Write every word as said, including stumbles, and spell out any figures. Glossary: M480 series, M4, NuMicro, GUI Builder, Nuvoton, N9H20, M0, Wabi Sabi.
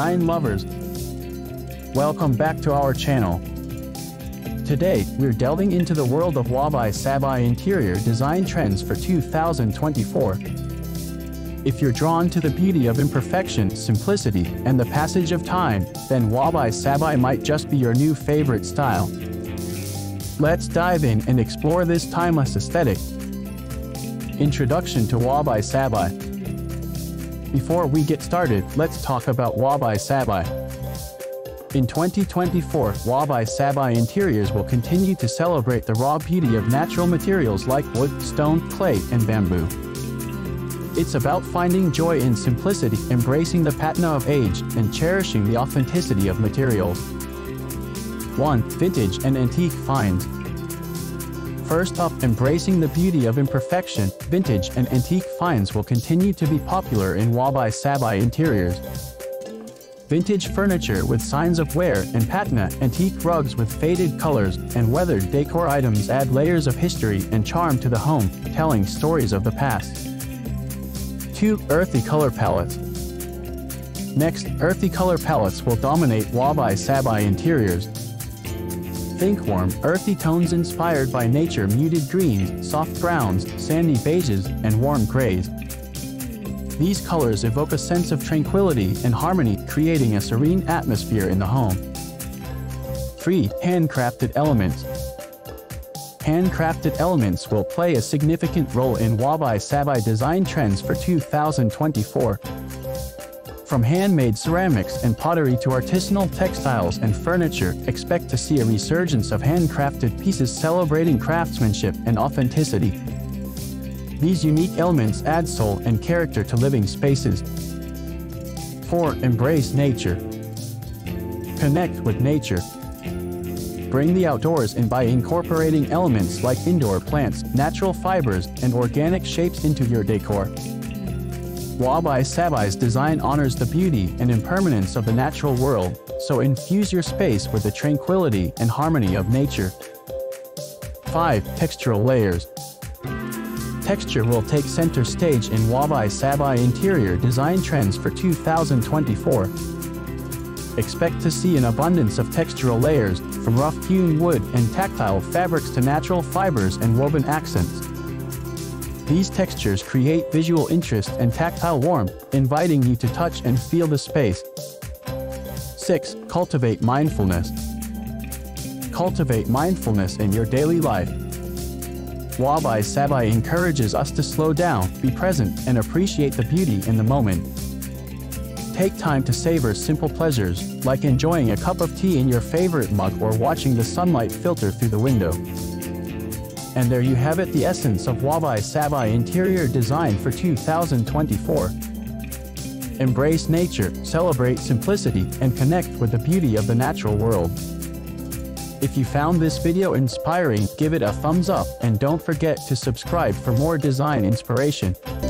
design lovers, welcome back to our channel. Today, we're delving into the world of Wabi Sabi interior design trends for two thousand twenty-four. If you're drawn to the beauty of imperfection, simplicity, and the passage of time, then Wabi Sabi might just be your new favorite style. Let's dive in and explore this timeless aesthetic. Introduction to Wabi Sabi. Before we get started, let's talk about Wabi Sabi. In twenty twenty-four, Wabi Sabi interiors will continue to celebrate the raw beauty of natural materials like wood, stone, clay, and bamboo. It's about finding joy in simplicity, embracing the patina of age, and cherishing the authenticity of materials. one. Vintage and antique finds. First up, embracing the beauty of imperfection, vintage and antique finds will continue to be popular in Wabi Sabi interiors. Vintage furniture with signs of wear and patina, antique rugs with faded colors, and weathered decor items add layers of history and charm to the home, telling stories of the past. two. Earthy color palettes. Next, earthy color palettes will dominate Wabi Sabi interiors. Think warm, earthy tones inspired by nature, muted greens, soft browns, sandy beiges, and warm grays. These colors evoke a sense of tranquility and harmony, creating a serene atmosphere in the home. three. Handcrafted elements. Handcrafted elements will play a significant role in Wabi Sabi design trends for two thousand twenty-four. From handmade ceramics and pottery to artisanal textiles and furniture, expect to see a resurgence of handcrafted pieces celebrating craftsmanship and authenticity. These unique elements add soul and character to living spaces. four. Embrace nature. Connect with nature. Bring the outdoors in by incorporating elements like indoor plants, natural fibers, and organic shapes into your decor. Wabi Sabi's design honors the beauty and impermanence of the natural world, so infuse your space with the tranquility and harmony of nature. five. Textural layers. Texture will take center stage in Wabi Sabi interior design trends for two thousand twenty-four. Expect to see an abundance of textural layers, from rough-hewn wood and tactile fabrics to natural fibers and woven accents. These textures create visual interest and tactile warmth, inviting you to touch and feel the space. six. Cultivate mindfulness. Cultivate mindfulness in your daily life. Wabi Sabi encourages us to slow down, be present, and appreciate the beauty in the moment. Take time to savor simple pleasures, like enjoying a cup of tea in your favorite mug or watching the sunlight filter through the window. And there you have it, the essence of Wabi Sabi interior design for two thousand twenty-four. Embrace nature, celebrate simplicity, and connect with the beauty of the natural world. If you found this video inspiring, give it a thumbs up and don't forget to subscribe for more design inspiration.